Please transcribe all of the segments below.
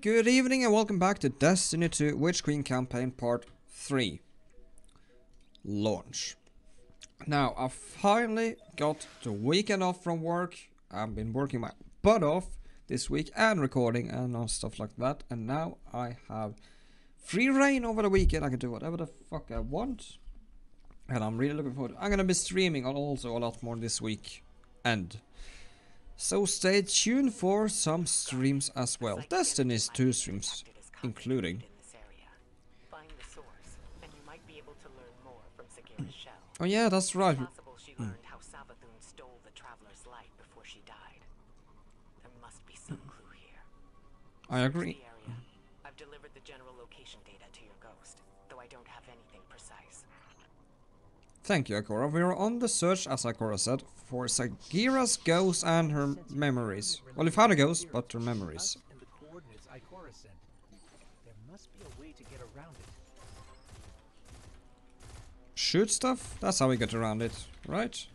Good evening and welcome back to Destiny 2 Witch Queen campaign part 3 launch. Now I finally got the weekend off from work. I've been working my butt off this week and recording and stuff like that, and now I have free reign over the weekend. I can do whatever the fuck I want, and I'm really looking forward to it. I'm gonna be streaming also a lot more this week, and so stay tuned for some streams as well. Destiny's 2 streams, including. Oh yeah, that's right. She learned how Savathun stole the Traveler's light before she died. There must be some clue here. I agree. I've delivered the general location data to your ghost, though I don't have anything precise. Thank you, Ikora. We are on the search, as Ikora said, for Sagira's ghost and her memories. Well, we found a ghost, but her memories. Shoot stuff? That's how we get around it, right?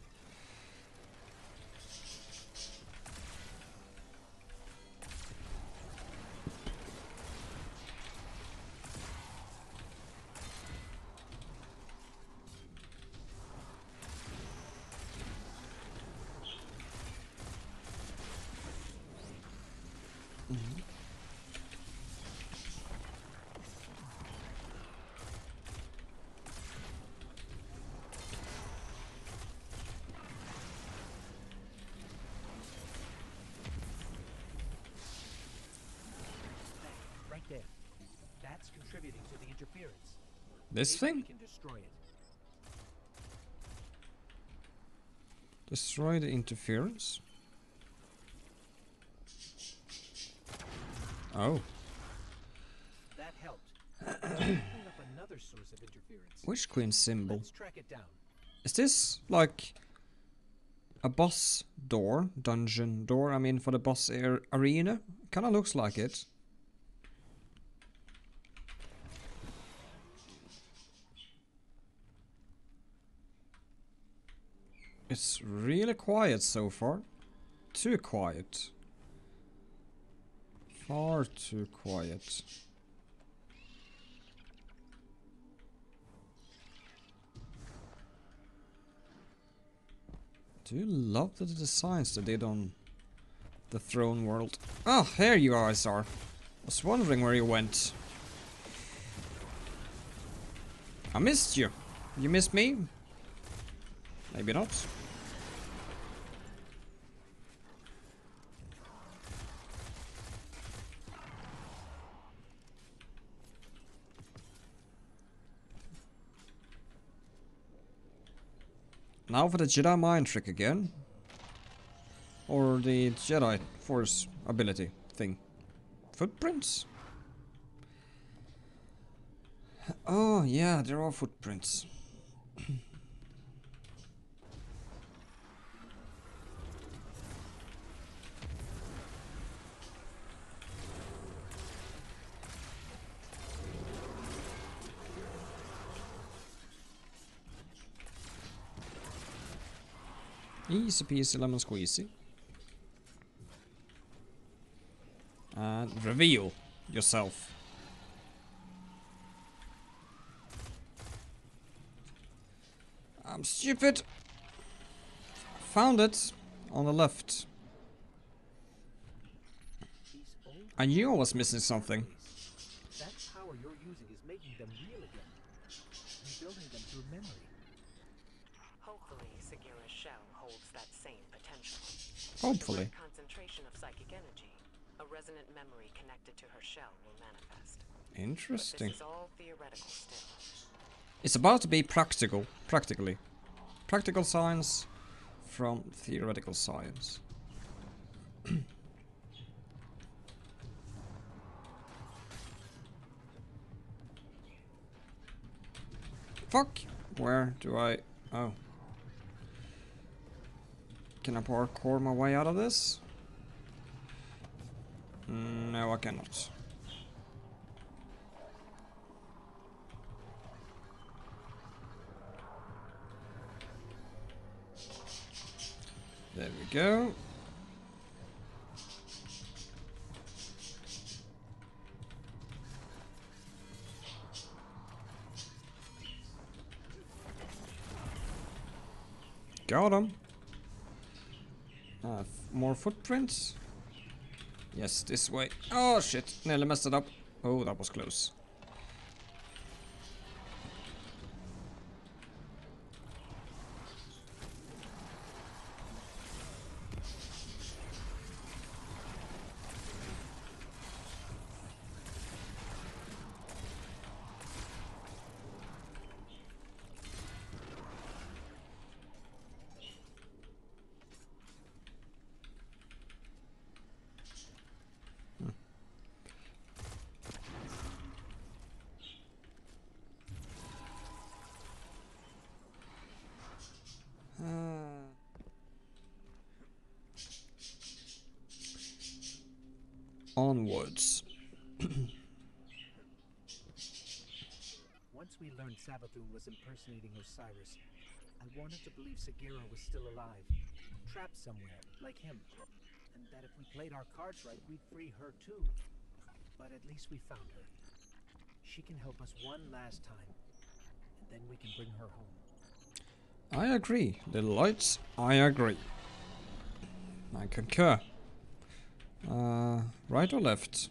Contributing to the interference. This thing? Destroy the interference? Oh. That helped. Another source of interference. Witch Queen symbol. Let's track it down. Is this like a boss door? Dungeon door? I mean, for the boss arena? Kinda looks like it. It's really quiet so far. Too quiet. Far too quiet. Do you love the designs they did on the throne world? Ah, oh, here you guys are. I was wondering where you went. I missed you. You missed me? Maybe not. Now for the Jedi mind trick again. Or the Jedi force ability thing. Footprints? Oh yeah, there are footprints. Easy peasy lemon squeezy. And reveal yourself. I'm stupid. Found it on the left. I knew I was missing something. That power you're using is making them real again. Rebuilding them through memory. Hopefully, Sagira's shell holds that same potential. Hopefully. A concentration of psychic energy, a resonant memory connected to her shell will manifest. Interesting. But this is all theoretical still. It's about to be practical, practically. Practical science from theoretical science. Fuck. Where do I? Oh. Can I parkour my way out of this? No, I cannot. There we go. Got him. More footprints. Yes, this way. Oh shit, nearly messed it up. Oh, that was close. Onwards. Once we learned Savathun was impersonating Osiris, I wanted to believe Sagira was still alive, trapped somewhere, like him, and that if we played our cards right, we'd free her too. But at least we found her. She can help us one last time, and then we can bring her home. I agree. Little lights, I agree. I concur. Right or left?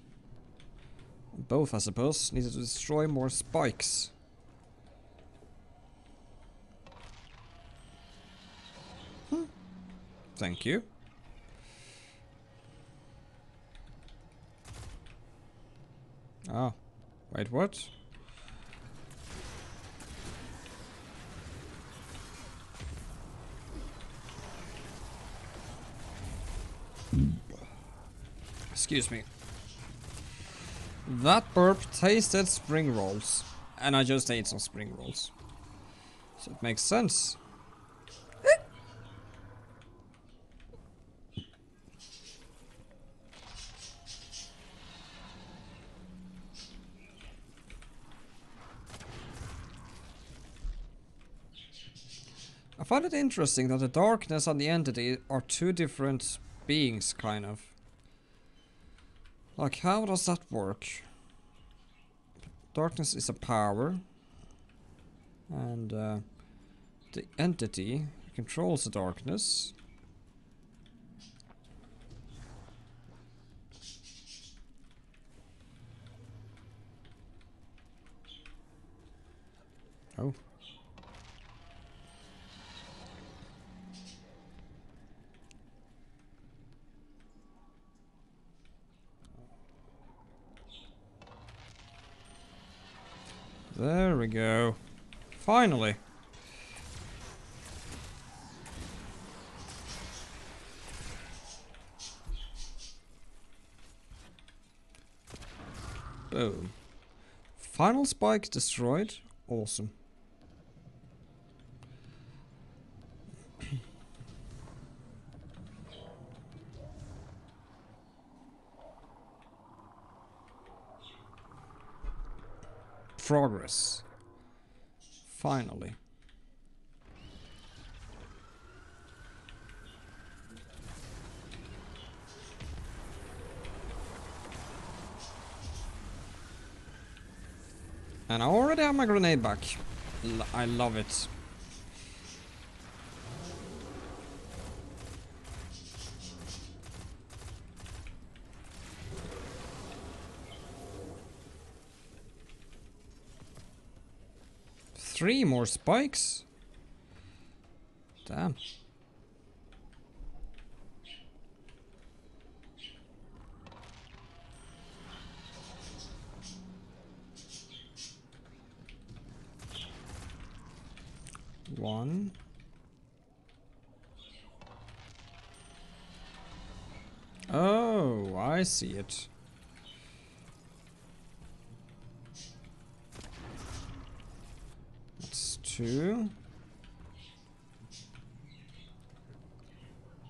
Both, I suppose. Needed to destroy more spikes. Thank you. Oh. Wait, what? Excuse me. That burp tasted spring rolls. And I just ate some spring rolls. So it makes sense. I find it interesting that the darkness and the entity are two different beings, kind of. Like, how does that work? Darkness is a power, and the entity controls the darkness. Oh. There we go. Finally. Boom. Final spike destroyed. Awesome. Progress. Finally. And I already have my grenade back. I love it. Three more spikes. Damn. One. Oh, I see it. Two.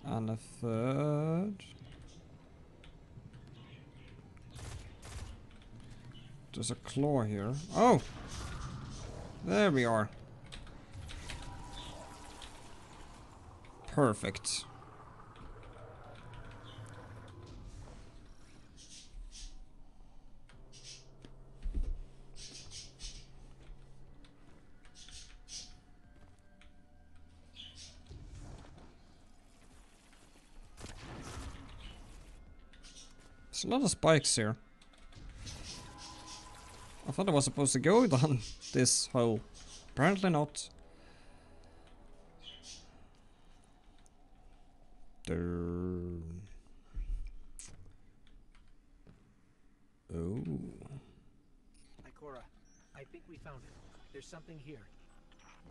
And a third. There's a claw here. Oh! There we are. Perfect. a lot of spikes here. I thought I was supposed to go down this hole. Apparently not. Oh. Ikora, I think we found it. There's something here.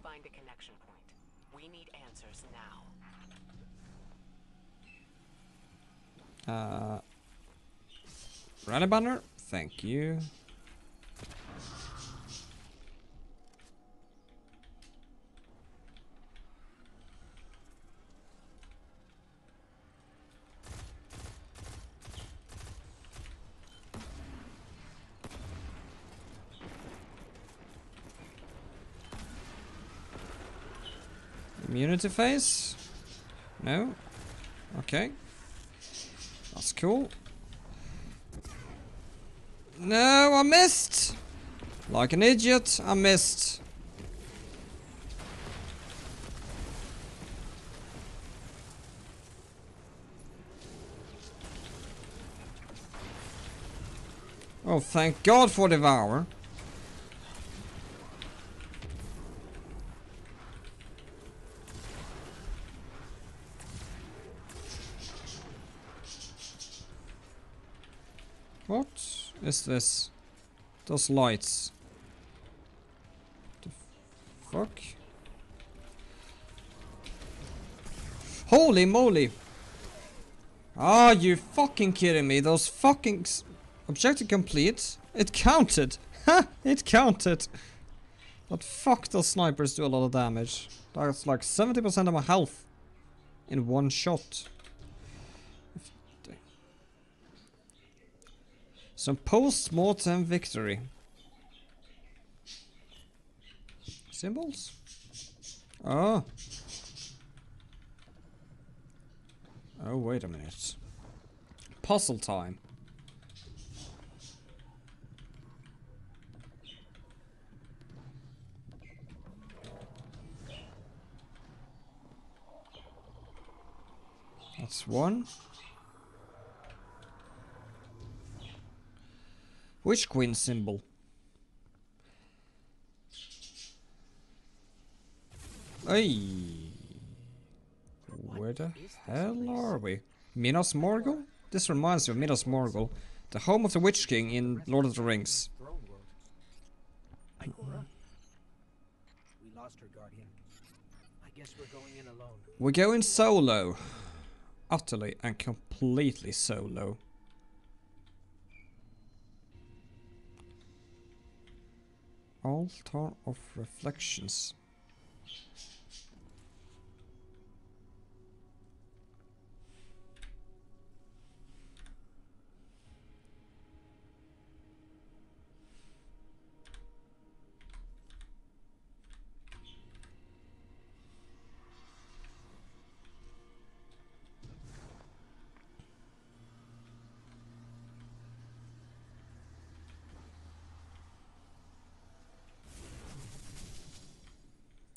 Find a connection point. We need answers now. Rally banner, thank you. Immunity phase? No? Okay. That's cool. No, I missed! Like an idiot, I missed. Oh, thank God for Devour. What is this? Those lights. The fuck? Holy moly! Are you fucking kidding me? Those fucking... Objective complete? It counted! Ha! It counted! But fuck, those snipers do a lot of damage. That's like 70% of my health in one shot. Some post-mortem victory. Symbols? Oh. Oh, wait a minute. Puzzle time. That's one. Witch Queen symbol. Hey, where the hell are we? Minas Morgul? This reminds me of Minas Morgul, the home of the Witch King in Lord of the Rings. We're going solo. Utterly and completely solo. Altar of Reflections.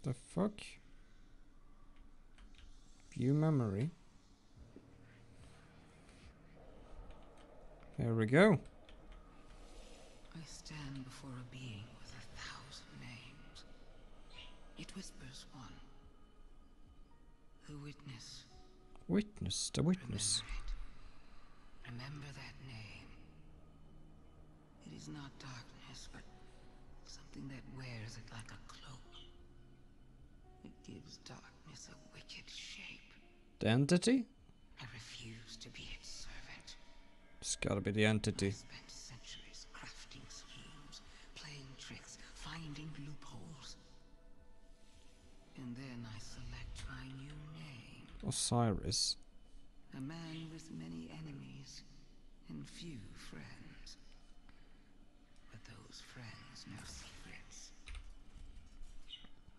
The fuck? View memory. There we go. I stand before a being with 1,000 names. It whispers one. The witness. Witness, the witness. Remember that name. It is not darkness, but something that wears it like a cloak. It gives darkness a wicked shape. The entity? I refuse to be its servant. It's gotta be the entity. I spent centuries crafting schemes, playing tricks, finding loopholes. And then I select my new name. Osiris. A man with many enemies and few friends. But those friends know secrets.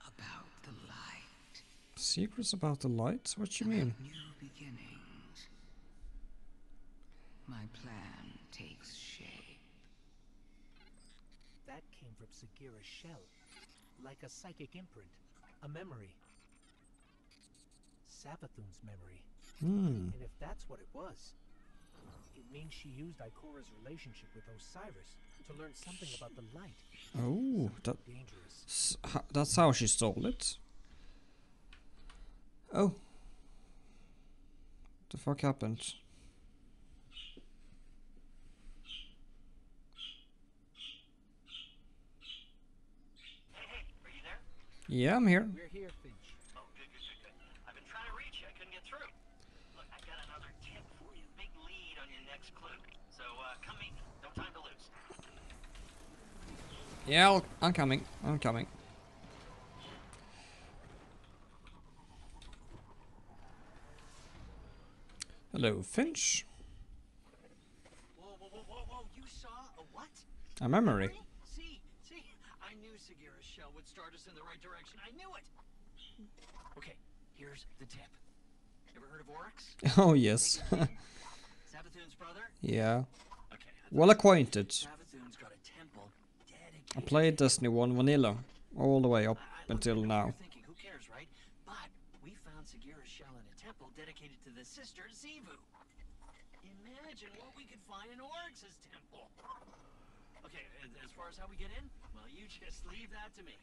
About the light. Secrets about the lights? What do you mean? New beginnings. My plan takes shape. That came from Sagira's shell. Like a psychic imprint. A memory. Savathun's memory. And if that's what it was, It means she used Ikora's relationship with Osiris to learn something about the light. Oh, that's how she stole it. Oh. The fuck happened? Hey, are you there? Yeah, I'm here. We're here, Finch. Oh, good. I've been trying to reach you. I couldn't get through. Look, I got another tip for you. Big lead on your next clue. So, come meet me. No time to lose. Yeah, I'm coming. I'm coming. Hello, Finch. Whoa, you saw a what? A memory. See, I knew Sagira's shell would start us in the right direction. I knew it. Okay, here's the tip. Ever heard of Oryx? Oh, yes. Savathun's brother? Yeah. Okay. Well acquainted. Savathun's got a temple dedicated. I played Destiny 1 vanilla all the way up until now. Who cares, right? But we found Sagira's shell in a temple dedicated to the sister Zivu. Imagine what we could find in Oryx's temple. Okay, as far as how we get in, well, you just leave that to me.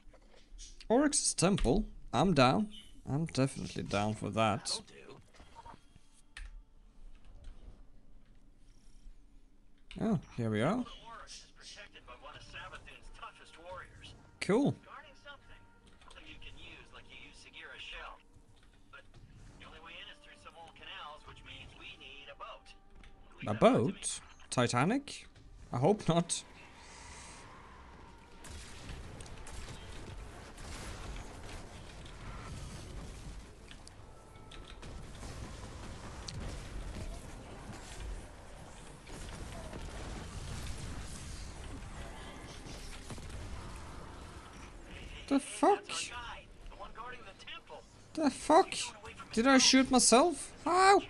Oryx's temple? I'm down. I'm definitely down for that. That'll do. Oh, here we are. Oryx is protected by one of Savathun's toughest warriors. Cool. A boat? Titanic? I hope not. The fuck? The fuck? Did I shoot myself? How?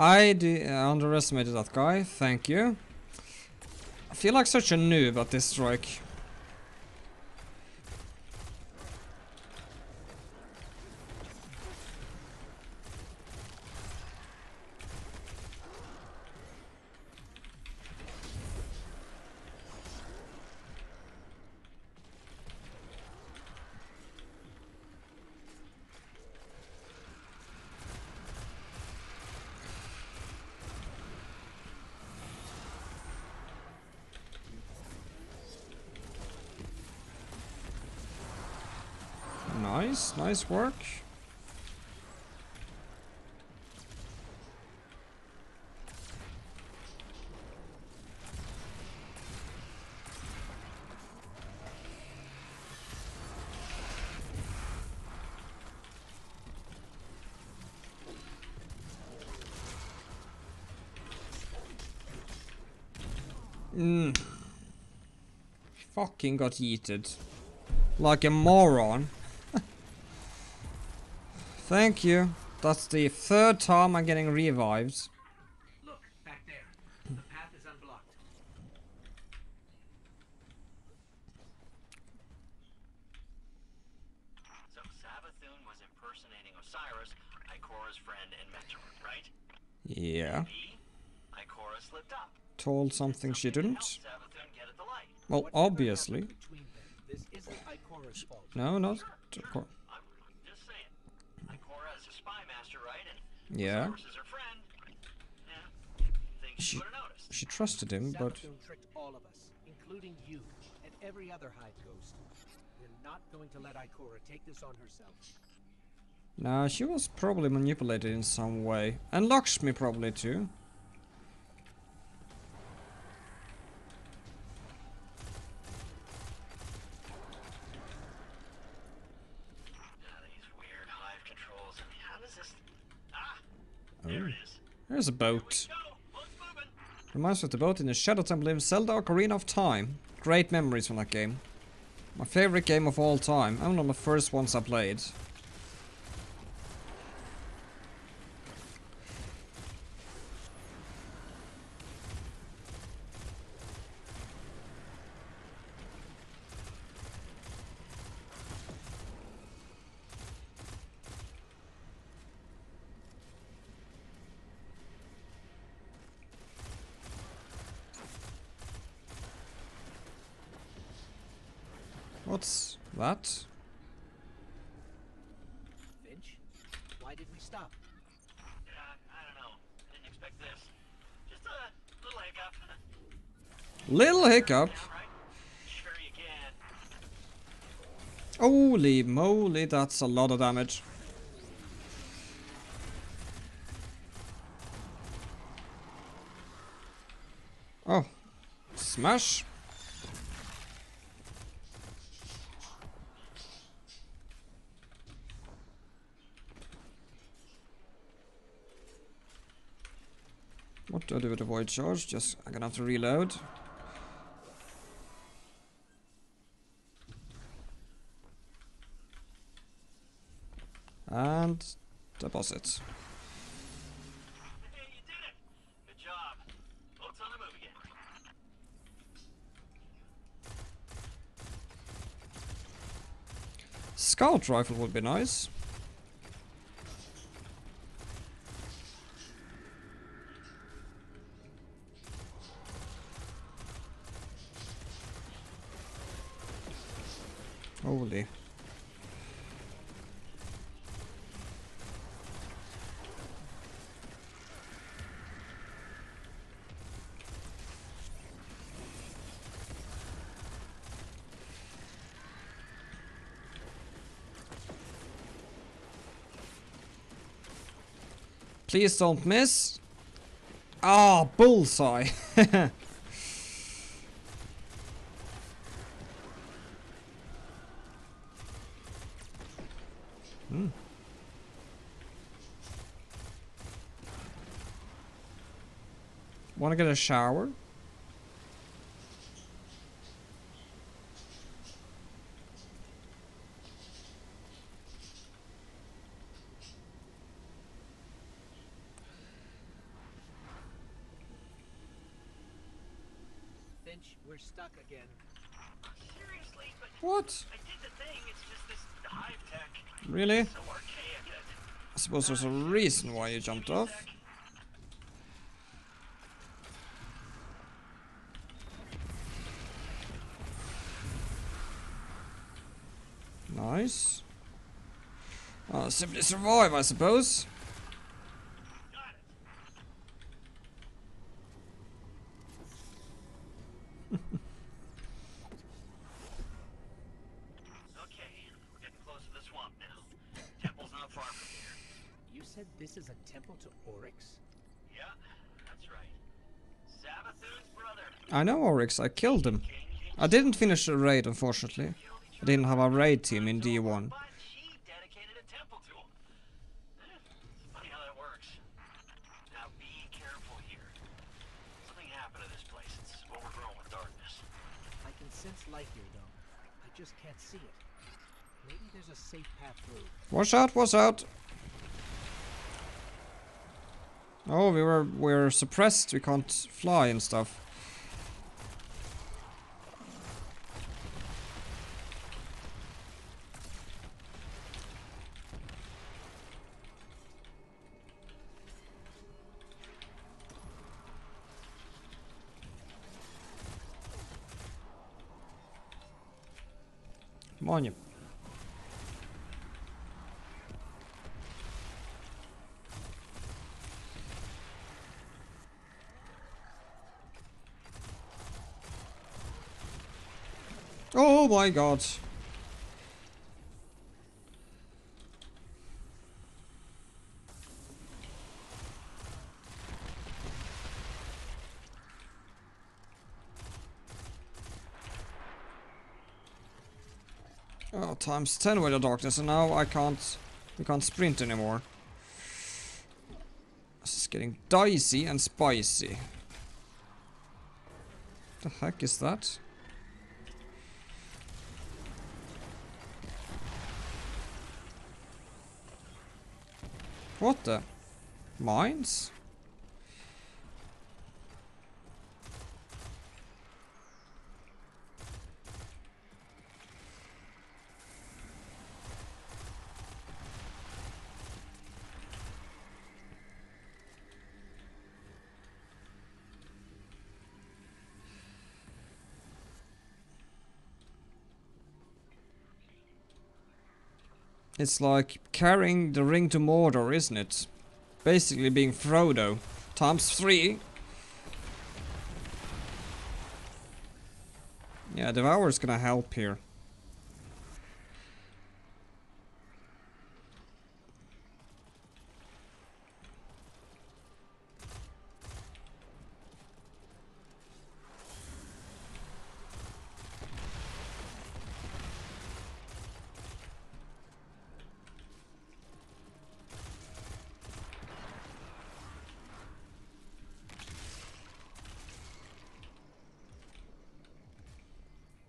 I underestimated that guy, thank you. I feel like such a noob at this strike. Nice work. Fucking got yeeted. Like a moron. Thank you. That's the third time I'm getting revived. Look, back there. The path is unblocked. So Savathun was impersonating Osiris, Ikora's friend and mentor, right? Yeah. Ikora slipped up. Told something she didn't. Well, obviously. This isn't Ikora's fault. No, not Ikora. Yeah. She trusted him, but tricked all of us, including you and every other Hive ghost. We're not going to let Ikora take this on herself. Nah, she was probably manipulated in some way, and Lakshmi probably too. What is this? Ah, there it is. There's a boat. Reminds me of the boat in the Shadow Temple in Zelda Ocarina of Time. Great memories from that game. My favorite game of all time. I'm one of the first ones I played. What's that? Finch, why did we stop? I don't know. I didn't expect this. Just a little hiccup. Little hiccup? Sure you can. Holy moly, that's a lot of damage. Oh. Smash. What do I do with the void charge? Just, I'm gonna have to reload. And deposit. Hey, you did it! Good job. Boat's on the move again. Scout rifle would be nice. Holy. Please don't miss. Ah, oh, bullseye. Want to get a shower? Finch, we're stuck again. Seriously, but what? I did the thing. It's just this hive tech. Really? So I suppose there's a reason why you jumped off. Nice. I'll simply survive, I suppose. Okay, we're getting close to the swamp now. Temple's not far from here. You said this is a temple to Oryx? Yeah, that's right. Savathun's brother. I know Oryx, I killed him. I didn't finish the raid, unfortunately. I didn't have a raid team in D1. She dedicated a temple to him. Funny how that works. Now be careful here. Something happened to this place. It's overgrown with darkness. I can sense light here, though. I just can't see it. Maybe there's a safe path through. Watch out! Watch out! Oh, we were suppressed. We can't fly and stuff. On you. Oh my God. Oh, times 10 with the darkness, and now I can't. We can't sprint anymore. This is getting dicey and spicy. What the heck is that? What the? Mines? It's like carrying the ring to Mordor, isn't it? Basically being Frodo times 3. Yeah, Devour's gonna help here.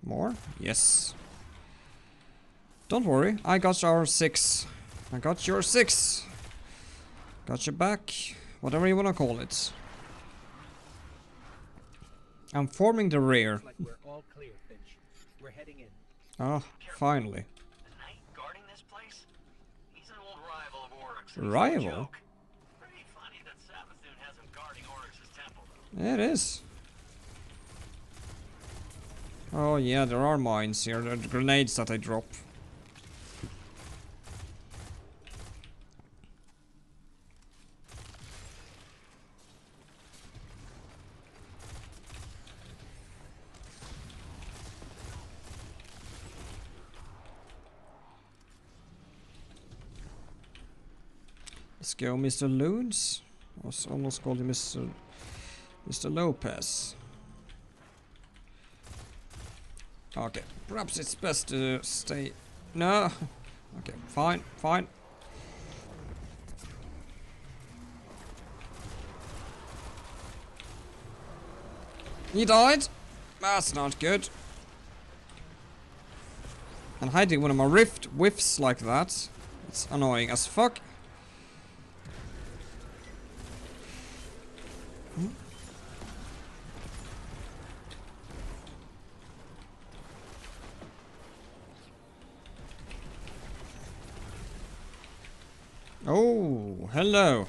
More? Yes. Don't worry, I got our 6. I got your 6. Got your back, whatever you wanna call it. I'm forming the rear. Like we're all clear, Finch. We're heading in. Ah, finally. The knight guarding this place? He's an old rival of Oryx. Rival? Pretty funny that Savathun has him guarding Oryx's temple, though. It is. Oh yeah, there are mines here, there are grenades that I drop. Let's go, Mr. Loons. I was almost called him Mr. Lopez. Okay, perhaps it's best to stay... No! Okay, fine, fine. He died? That's not good. And hiding one of my rift whiffs like that. It's annoying as fuck. Oh, hello.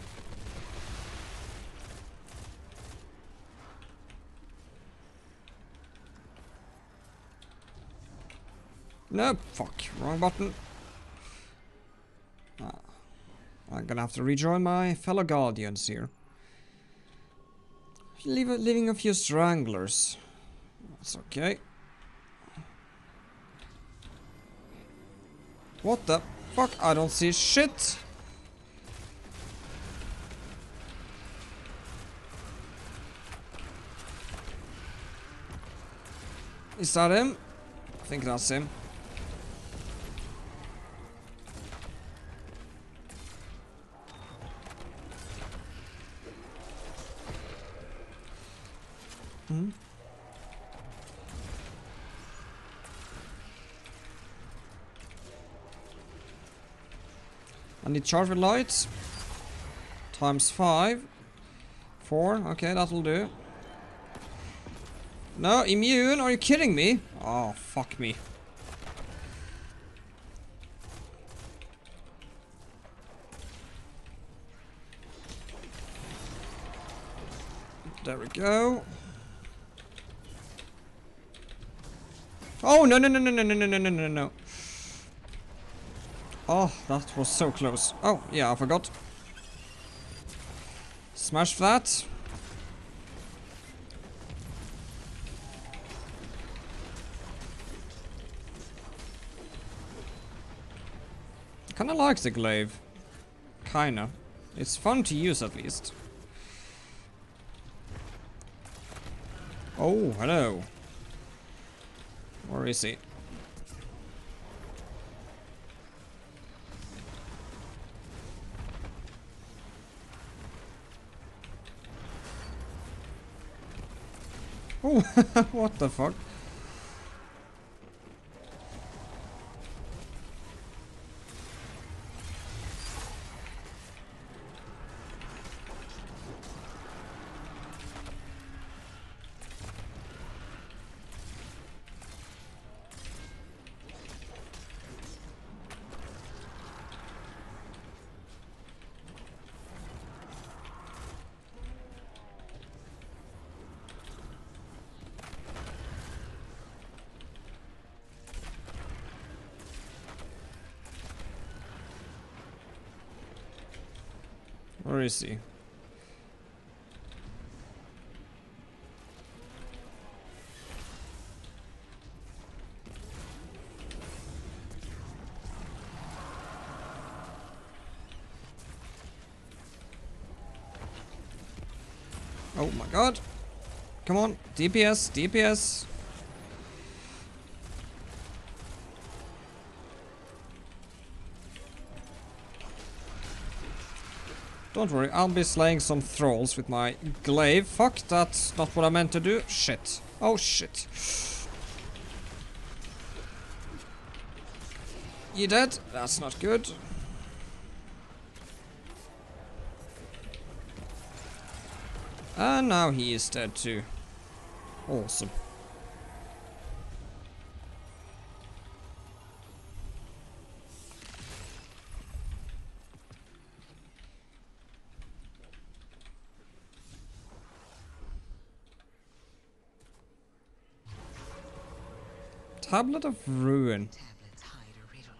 No, fuck. Wrong button. Ah, I'm gonna have to rejoin my fellow guardians here. Leaving a few stranglers. That's okay. What the fuck? I don't see shit. Is that him? I think that's him. Mm-hmm. I need charger lights. Times 5. 4. Okay, that'll do. No, immune? Are you kidding me? Oh, fuck me. There we go. Oh, no, no, no, no, no, no, no, no, no, no. Oh, that was so close. Oh, yeah, I forgot. Smash that. Kinda like the glaive. Kinda. It's fun to use at least. Oh, hello. Where is he? Oh, what the fuck? Where is he? Oh my god! Come on, DPS, DPS! Don't worry, I'll be slaying some thralls with my glaive. Fuck, that's not what I meant to do. Shit. Oh shit. You dead? That's not good. And now he is dead too. Awesome. Tablet of Ruin. Tablets hide a riddle.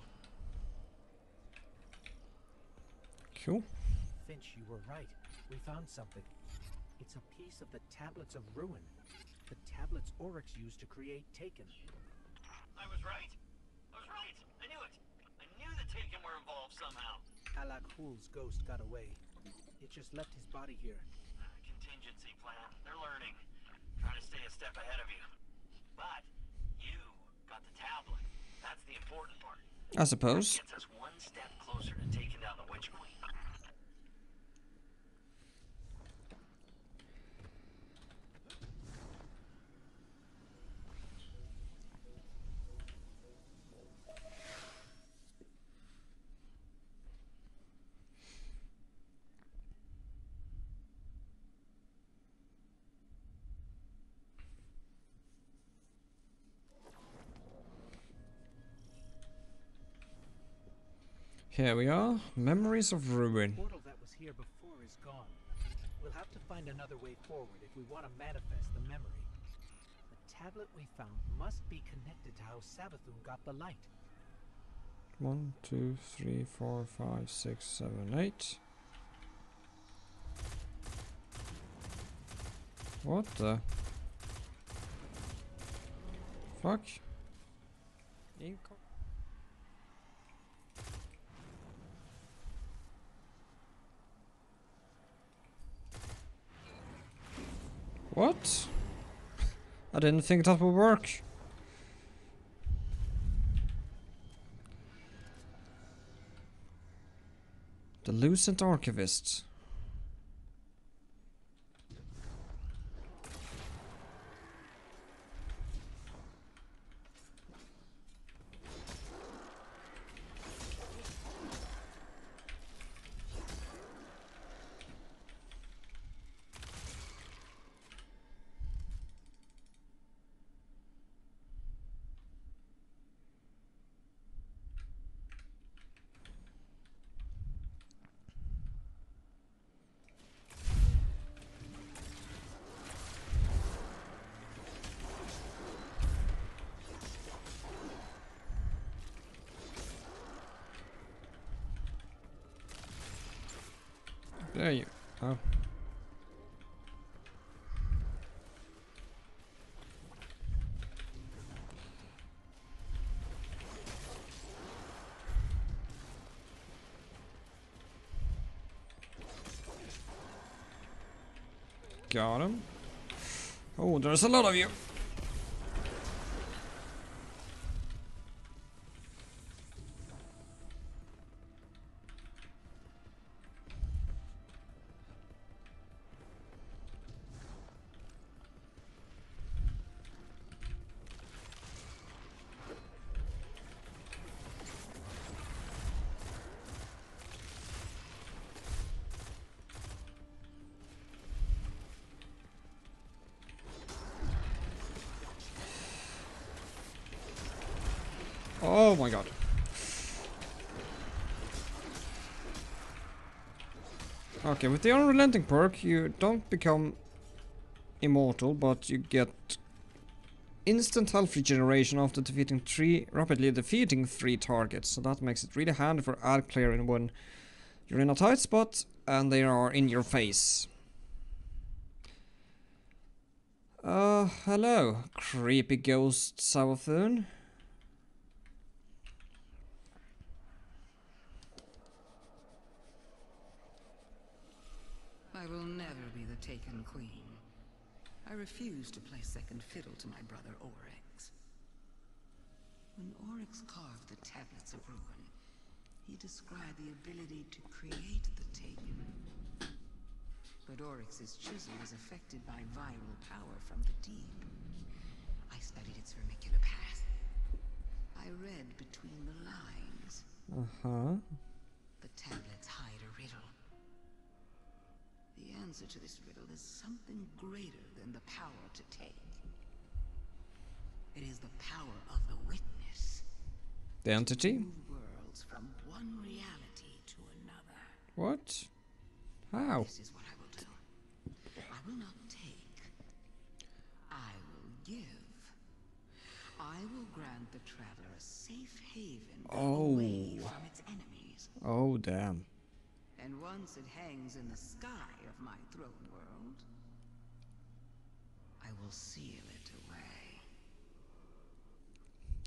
Cool. Finch, you were right. We found something. It's a piece of the Tablets of Ruin. The tablets Oryx used to create Taken. I was right. I was right. I knew it. I knew the Taken were involved somehow. Alakhul's ghost got away. It just left his body here. Contingency plan. They're learning. Trying to stay a step ahead of you. But got the tablet. That's the important part. I suppose. That gets us one step closer to taking down the Witch Queen. Here we are. Memories of Ruin. The portal that was here before is gone. We'll have to find another way forward if we want to manifest the memory. The tablet we found must be connected to how Savathun got the light. 1, 2, 3, 4, 5, 6, 7, 8. What the fuck? What? I didn't think that would work. The Lucent Archivist. There you go. Got him. Oh, there's a lot of you. Oh my god. Okay, with the unrelenting perk, you don't become immortal, but you get instant health regeneration after defeating rapidly defeating three targets. So that makes it really handy for ad clearing when you're in a tight spot and they are in your face. Hello, creepy ghost Savathun. I will never be the Taken Queen. I refuse to play second fiddle to my brother Oryx. When Oryx carved the Tablets of Ruin, he described the ability to create the Taken. But Oryx's chisel was affected by viral power from the deep. I studied its vermicular path. I read between the lines. The tablets hide a riddle. The answer to this riddle is something greater than the power to take. It is the power of the Witness. The entity? Two worlds from one reality to another. What? How? This is what I will do. I will not take. I will give. I will grant the Traveler a safe haven away from its enemies. Oh, damn. And once it hangs in the sky of my throne world, I will seal it away.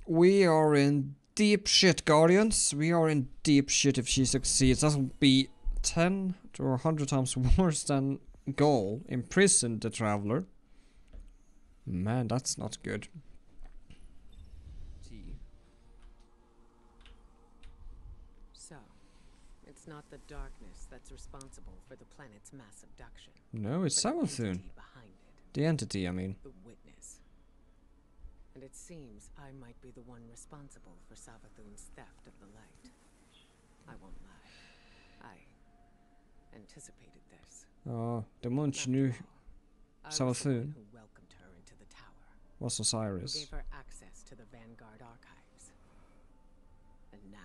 We are in deep shit, Guardians. We are in deep shit if she succeeds. That will be 10 to 100 times worse than Ghaul imprisoned the Traveler. Man, that's not good. It's not the darkness that's responsible for the planet's mass abduction. No, it's Savathun. The entity, I mean. The Witness. And it seems I might be the one responsible for Savathun's theft of the light. I won't lie. I anticipated this. Oh, the Munch knew Savathun who welcomed her into the tower. Was Osiris. Who gave her access to the Vanguard archives. And now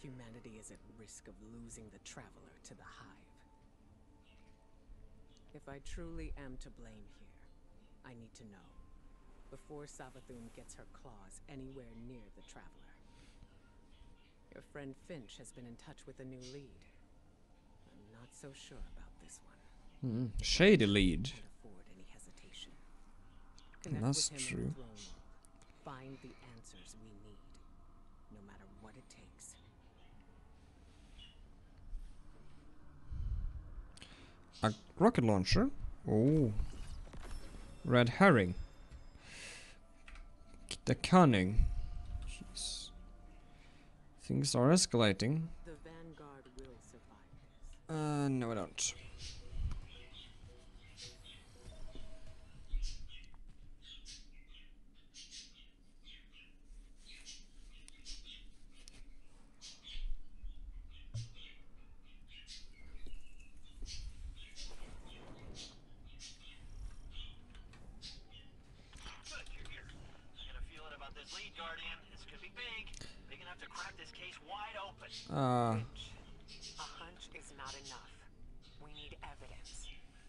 humanity is at risk of losing the Traveler to the Hive. If I truly am to blame here, I need to know before Savathun gets her claws anywhere near the Traveler. Your friend Finch has been in touch with a new lead. I'm not so sure about this one. Shady lead. Any hesitation. That's true. Find the answers we need, no matter what it takes. A rocket launcher? Oh. Red herring. The cunning. Jeez. Things are escalating. The Vanguard will survive this. No, I don't.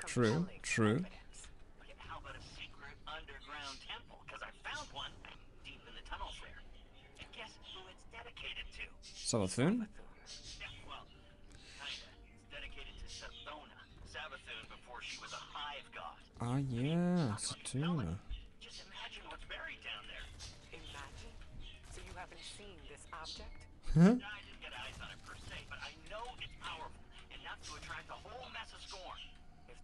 True. How about a secret underground temple? Because I found one deep in the tunnels there. And guess who it's dedicated to? Savathun? Yeah, well, kinda. It's dedicated to Sathona. Savathun before she was a hive god. Ah, yeah, Sathona. Just imagine what's buried down there. Imagine? So you haven't seen this object? Huh? I didn't get eyes on it per se, but I know it's powerful enough to attract a whole mess of Scorn.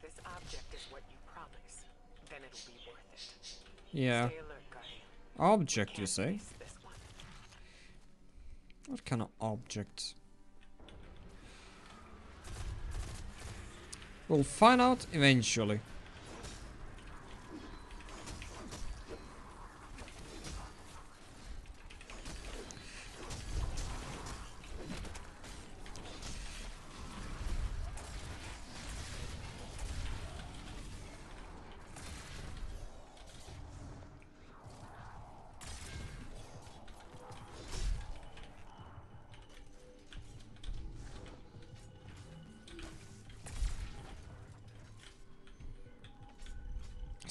This object is what you promise, then it'll be worth it. Yeah. Stay alert, Guardian. Object, you say? What kind of object? We'll find out eventually.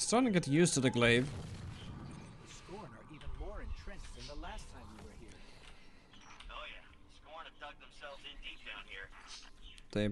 starting to get used to the glaive. The Scorn are even more entrenched than the last time we were here. Oh yeah, Scorn have dug themselves in deep down here. There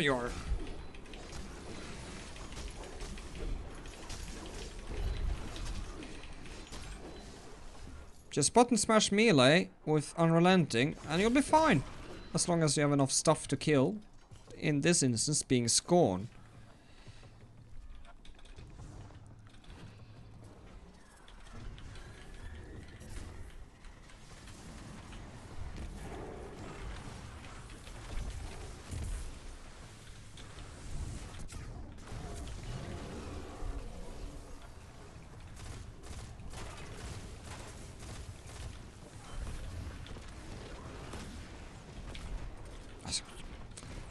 you are. Just button smash melee with unrelenting and you'll be fine. As long as you have enough stuff to kill. In this instance being Scorn.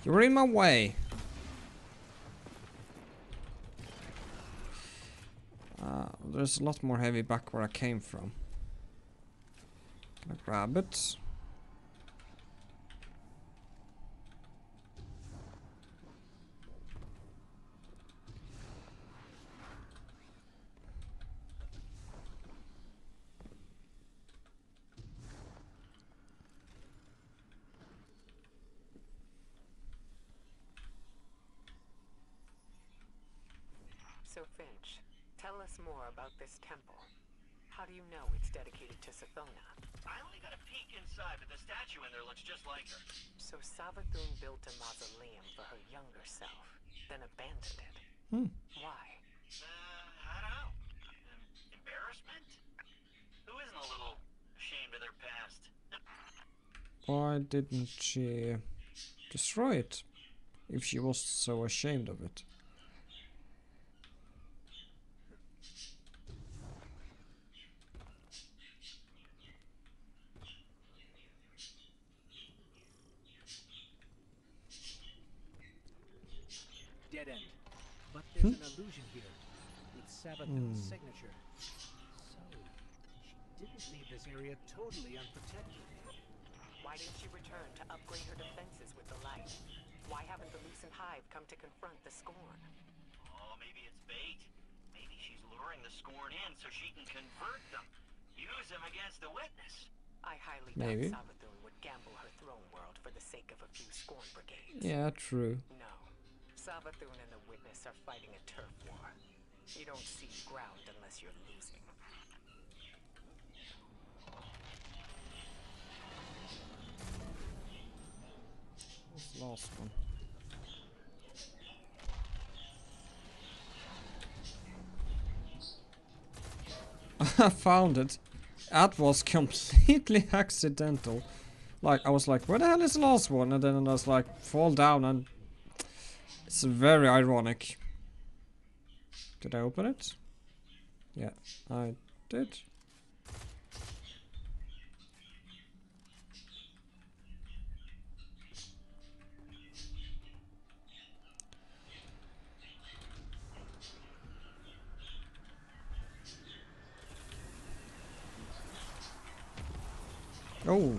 You're in my way. There's a lot more heavy back where I came from. Can I grab it? So Finch, tell us more about this temple. How do you know it's dedicated to Sathona? I only got a peek inside, but the statue in there looks just like her. So Savathun built a mausoleum for her younger self, then abandoned it. Why? I don't know. Embarrassment? Who isn't a little ashamed of their past? Why didn't she destroy it, if she was so ashamed of it? There's an illusion here with Savathun's signature. So she didn't leave this area totally unprotected. Why didn't she return to upgrade her defenses with the light? Why haven't the Lucent Hive come to confront the Scorn? Oh, maybe it's bait. Maybe she's luring the Scorn in so she can convert them. Use them against the Witness. I highly doubt Savathun would gamble her throne world for the sake of a few Scorn brigades. Yeah, true. No. Savathun and the Witness are fighting a turf war. You don't see ground unless you're losing. What's the last one? I found it. That was completely accidental. Like, I was like, where the hell is the last one? And then I was like, fall down and... It's very ironic. Did I open it? Yeah, I did. Oh.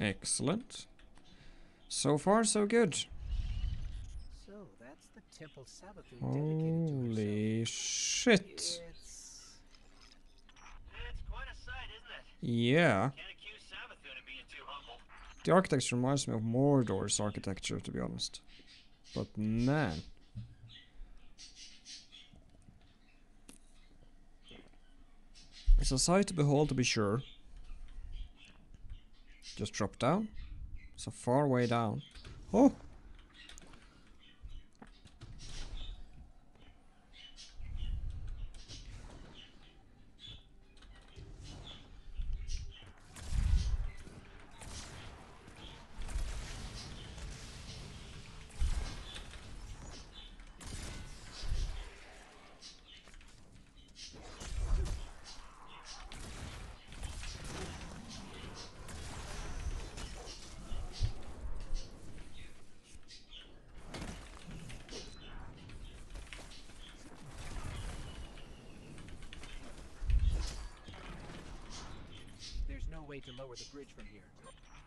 Excellent. So far, so good. So, temple Savathun dedicated to herself. Holy shit. It's quite a sight, isn't it? Yeah. Can't accuse Savathun of being too humble. The architecture reminds me of Mordor's architecture, to be honest. But man. It's a sight to behold, to be sure. Just drop down. So far way down. Oh! To lower the bridge from here.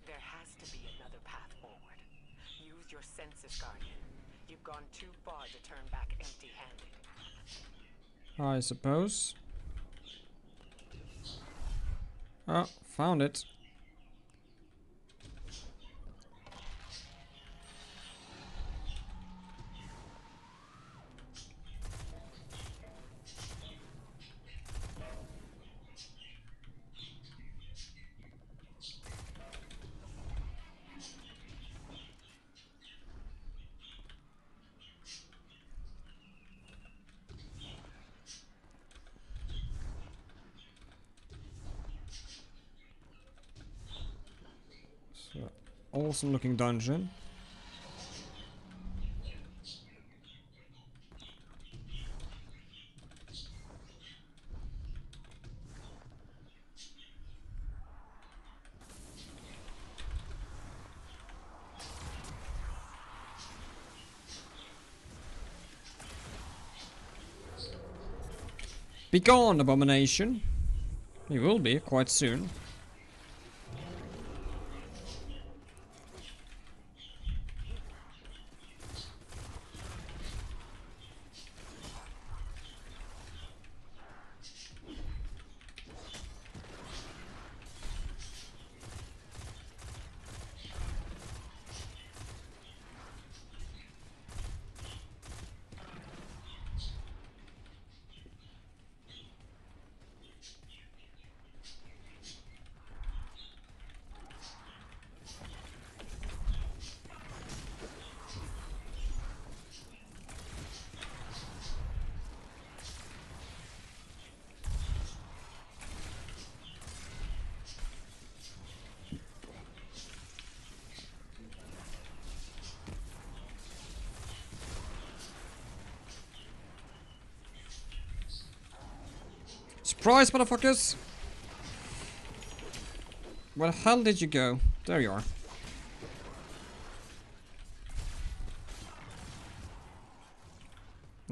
There has to be another path forward. Use your senses, Guardian. You've gone too far to turn back empty-handed. I suppose. Oh, found it. Awesome looking dungeon. Be gone, abomination. He will be quite soon. Surprise, motherfuckers! Where the hell did you go? There you are.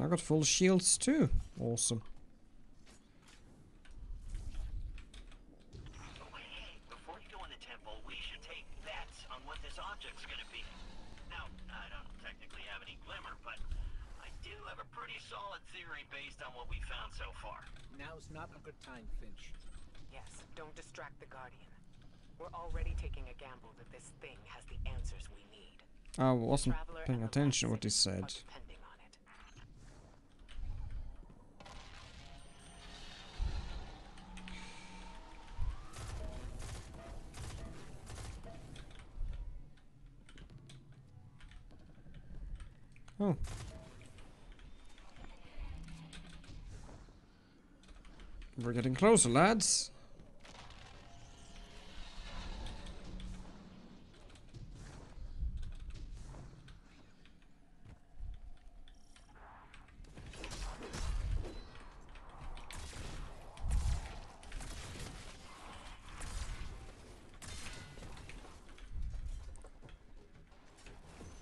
I got full shields too. Awesome. Before you go in the temple, we should take bets on what this object's gonna be. Now, I don't technically have any glimmer, but I do have a pretty solid theory based on what we found so far. Now's not a good time, Finch. Yes, don't distract the Guardian. We're already taking a gamble that this thing has the answers we need. I wasn't paying attention to what he said. Oh. We're getting closer, lads.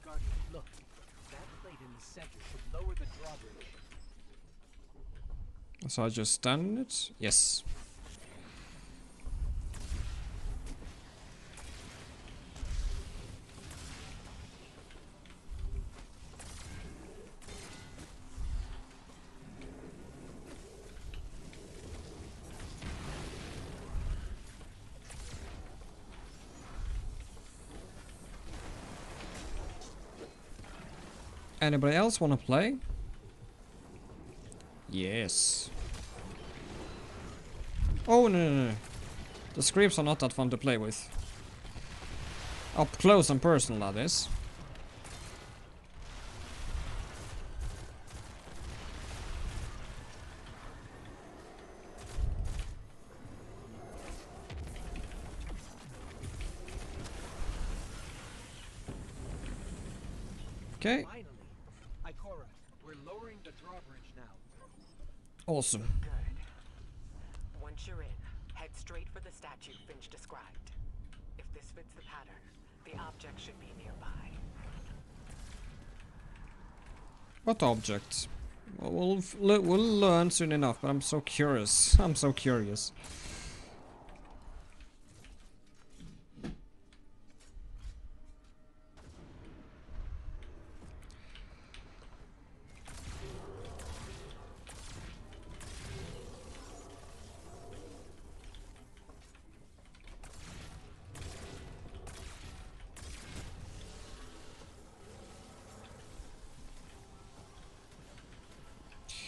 Guardian, look. That plate in the center should lower the drawbridge. So I just stand it? Yes. Anybody else want to play? Yes. Oh, no, no, no. The scripts are not that fun to play with. Up close and personal, that is. Okay. Finally, Ikora, we're lowering the drawbridge now. Awesome. Good. Once you're in, head straight for the statue Finch described. If this fits the pattern, the object should be nearby. What object? We'll learn soon enough, but I'm so curious. I'm so curious.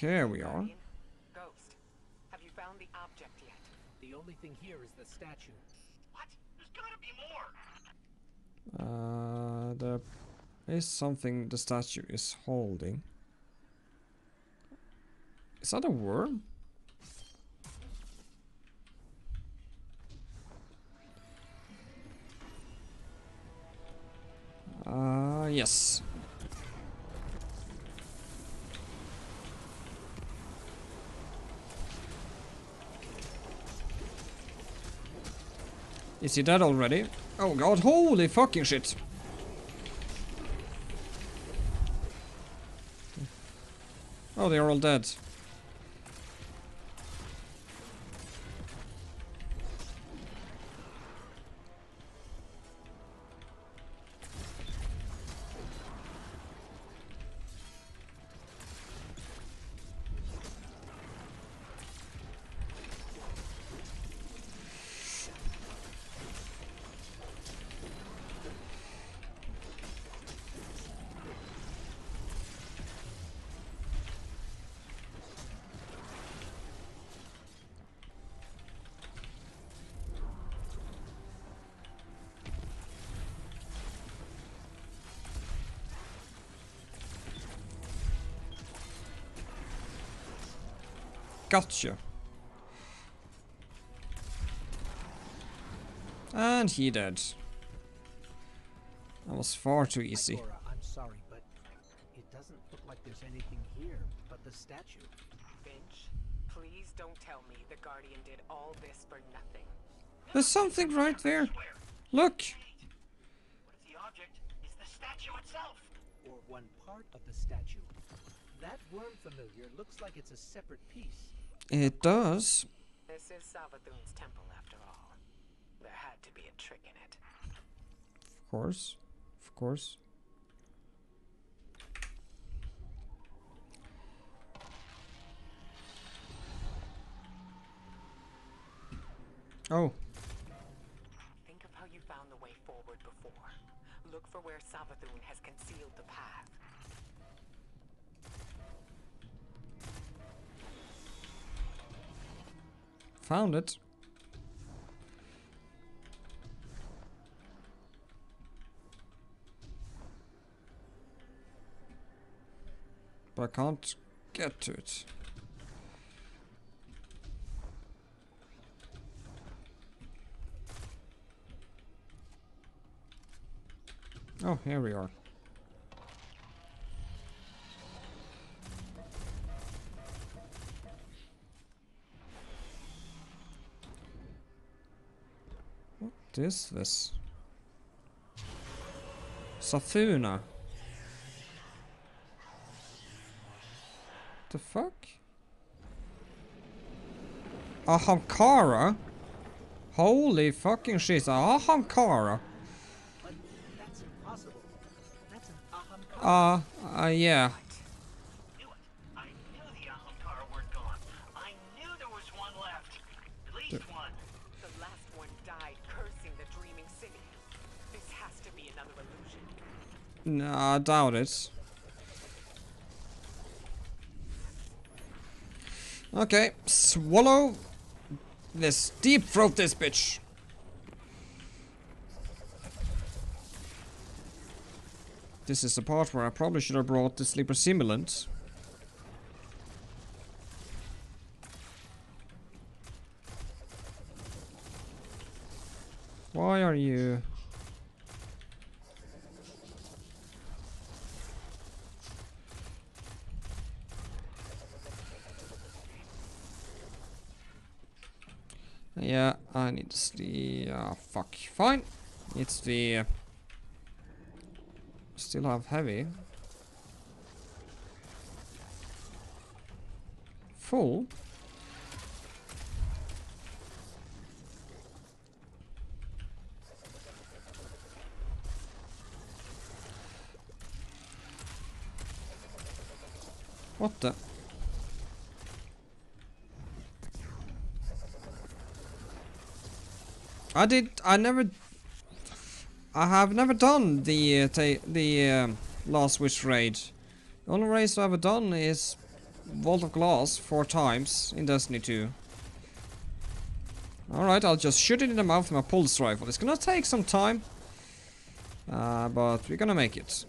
Here we are. Ghost, have you found the object yet? The only thing here is the statue. What? There's gotta be more. There is something the statue is holding. Is that a worm? Yes. Is he dead already? Oh god, holy fucking shit! Oh, they are all dead. Gotcha. And he dead. That was far too easy. Ikora, I'm sorry, but it doesn't look like there's anything here but the statue. Finch, please don't tell me the Guardian did all this for nothing. There's something right there. Look. What if the object is the statue itself? Or one part of the statue. That worm familiar looks like it's a separate piece. It does. This is Savathun's temple, after all. There had to be a trick in it. Of course. Of course. Oh. Think of how you found the way forward before. Look for where Savathun has concealed the path. Found it. But I can't get to it. Oh, here we are. What is this? Sathona. The fuck? Ahamkara? Holy fucking shit, Ahamkara. That's impossible. That's an Ahamkara. Yeah. I knew the Ahamkara were gone. I knew there was one left. At least one. The last one died cursing the dreaming city. This has to be another illusion. Nah, I doubt it. Okay, swallow this, deep throat this bitch. This is the part where I probably should have brought the sleeper simulant. Why are you... Yeah, I need to sleep. Oh, fuck. Fine. It's the... Still have heavy. Full. What the... I have never done the last witch raid. The only raid I've ever done is Vault of Glass 4 times in Destiny 2. Alright, I'll just shoot it in the mouth with my pulse rifle. It's gonna take some time, but we're gonna make it.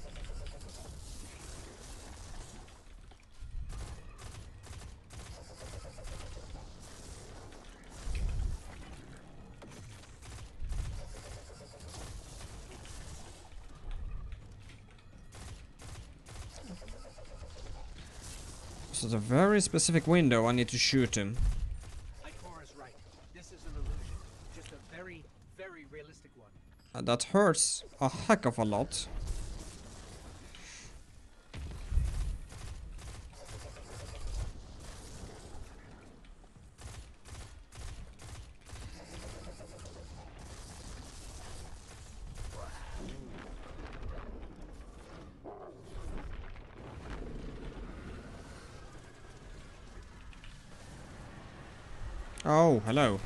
So it's a very specific window I need to shoot him. Ikora's right. This is an illusion. Just a very, very realistic one. And that hurts a heck of a lot. Oh, hello.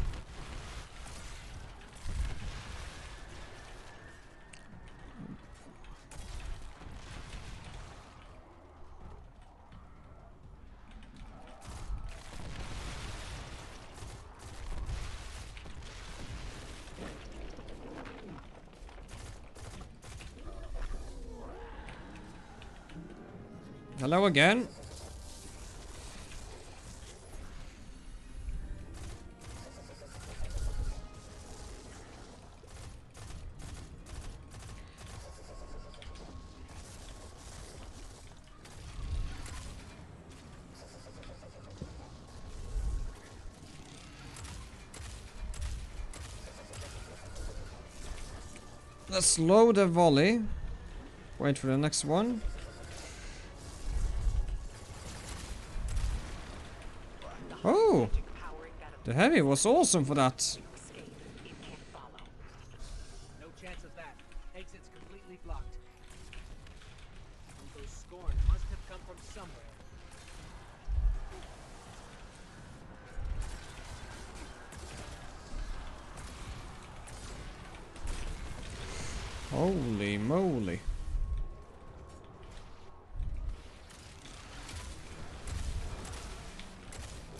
Hello again. Slow the volley. Wait for the next one. Oh! The heavy was awesome for that. No chance of that. Exit's completely blocked. Those Scorn must have come from somewhere. Holy moly.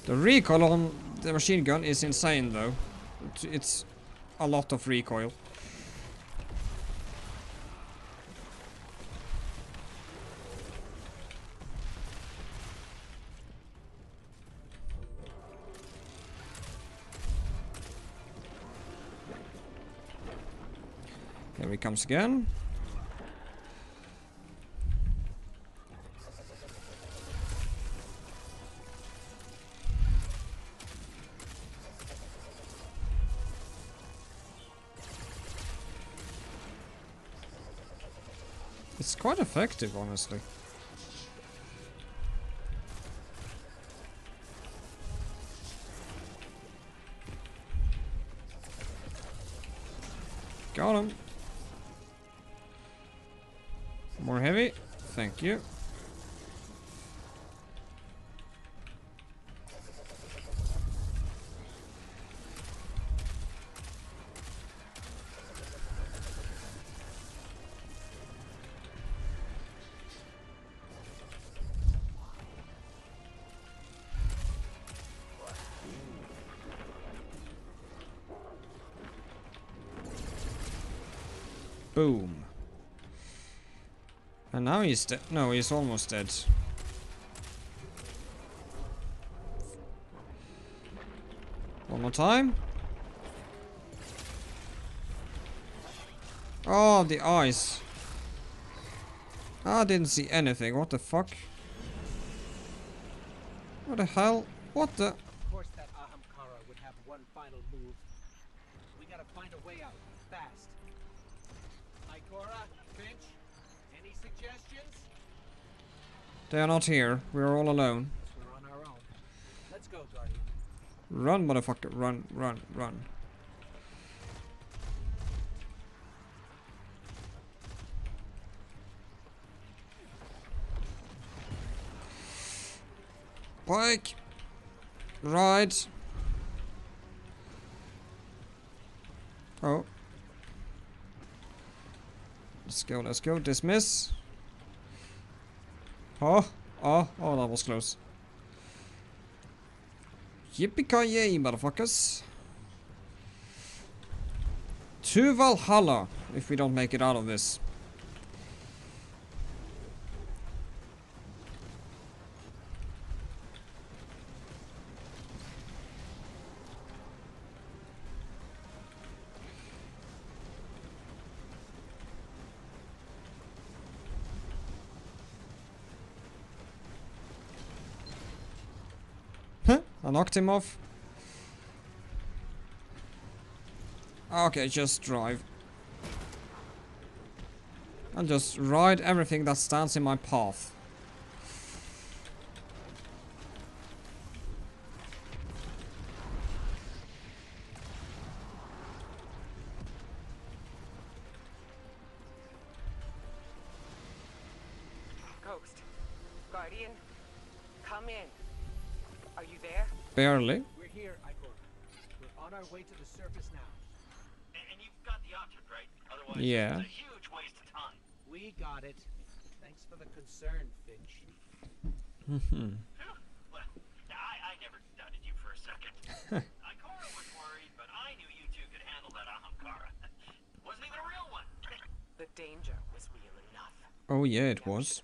The recoil on the machine gun is insane though. It's a lot of recoil. Here he comes again. It's quite effective, honestly. Got him. More heavy, thank you. Boom. And now he's dead. No, he's almost dead. One more time. Oh, the eyes. I didn't see anything. What the fuck? What the hell? What the? Of course that Ahamkara would have one final move. We gotta find a way out. Fast. Ikora, Finch, any suggestions? They are not here. We're all alone. We're on our own. Let's go, Guardian. Run, motherfucker. Run, run, run. Bike. Ride. Oh. Let's go, let's go. Dismiss. Oh, oh, oh, that was close. Yippee-ki-yay, motherfuckers. To Valhalla, if we don't make it out of this. I knocked him off. Okay, just drive. And just ride everything that stands in my path. Ghost, Guardian, come in. Are you there? Barely. We're here, Ikora. We're on our way to the surface now. And you've got the object, right? Otherwise, yeah. It's a huge waste of time. We got it. Thanks for the concern, Finch. Mm-hmm. Well, I never doubted you for a second. Ikora was worried, but I knew you two could handle that Ahamkara. Wasn't even a real one. The danger was real enough. Oh yeah, it was.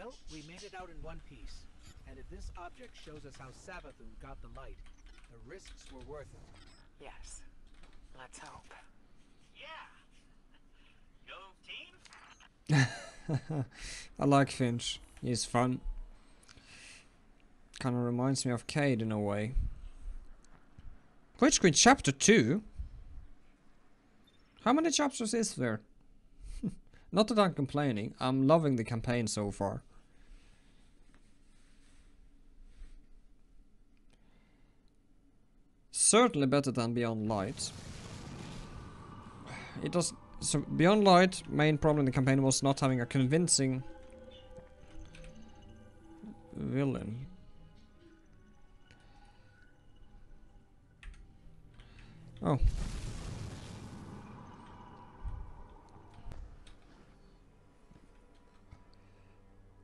Well, we made it out in one piece, and if this object shows us how Savathun got the light, the risks were worth it. Yes. Let's hope. Yeah. Go team. I like Finch. He's fun. Kind of reminds me of Cade in a way. Witch Queen Chapter 2? How many chapters is there? Not that I'm complaining. I'm loving the campaign so far. Certainly better than Beyond Light. It does. So Beyond Light, main problem in the campaign was not having a convincing villain. Oh.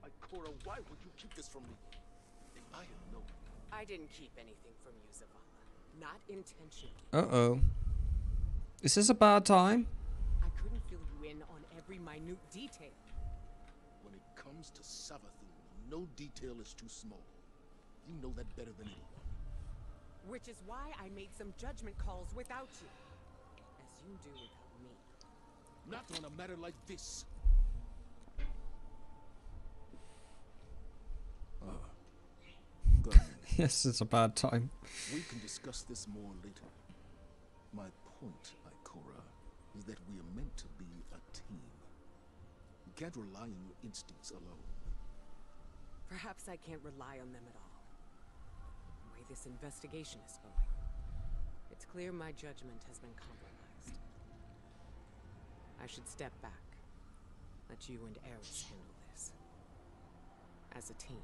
Ikora, why would you keep this from me? If I had known. I didn't keep anything from you, Zavala. Not intentionally. Uh-oh. Is this a bad time? I couldn't fill you in on every minute detail. When it comes to Savathun, no detail is too small. You know that better than anyone. Which is why I made some judgment calls without you. As you do without me. Not on a matter like this. Yes, it's a bad time. We can discuss this more later. My point, Ikora, is that we are meant to be a team. You can't rely on your instincts alone. Perhaps I can't rely on them at all. The way this investigation is going, it's clear my judgment has been compromised. I should step back. Let you and Ares handle this. As a team.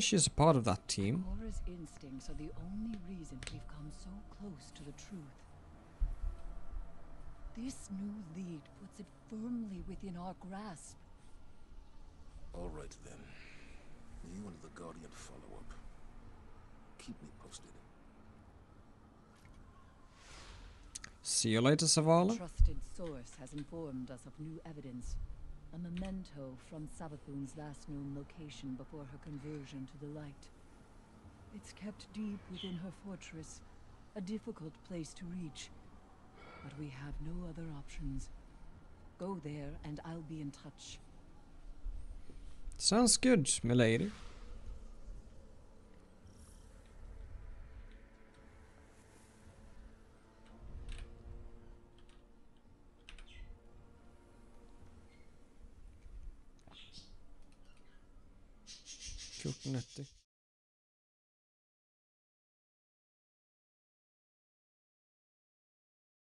She's a part of that team. Ikora's instincts are the only reason we've come so close to the truth. This new lead puts it firmly within our grasp. All right then. You and the Guardian follow up. keep me posted. See you later, Savala. A trusted source has informed us of new evidence. A memento from Savathun's last known location before her conversion to the light. It's kept deep within her fortress, a difficult place to reach. But we have no other options. Go there and I'll be in touch. Sounds good, milady.